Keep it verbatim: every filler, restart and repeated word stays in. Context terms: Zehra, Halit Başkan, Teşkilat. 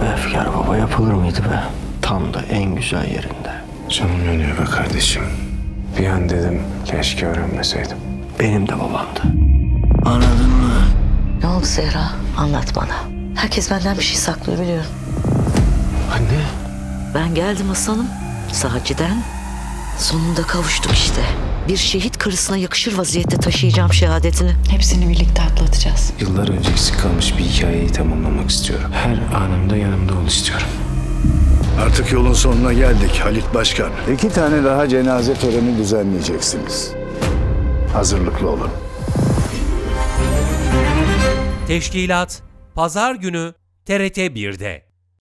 be Efkar Baba, yapılır mıydı be? Tam da en güzel yerinde. Canım yanıyor be kardeşim. Bir an dedim keşke öğrenmeseydim. Benim de babamdı. Anladın mı? Ne oldu Zehra? Anlat bana. Herkes benden bir şey saklıyor biliyorum. Anne. Ben geldim Hasan'ım. Sahaciden. Sonunda kavuştuk işte. Bir şehit karısına yakışır vaziyette taşıyacağım şehadetini. Hepsini birlikte atlatacağız. Yıllar önce eksik kalmış bir hikayeyi tamamlamak istiyorum. Her anımda yanımda ol istiyorum. Artık yolun sonuna geldik Halit Başkan. İki tane daha cenaze töreni düzenleyeceksiniz. Hazırlıklı olun. Teşkilat Pazar günü T R T bir'de.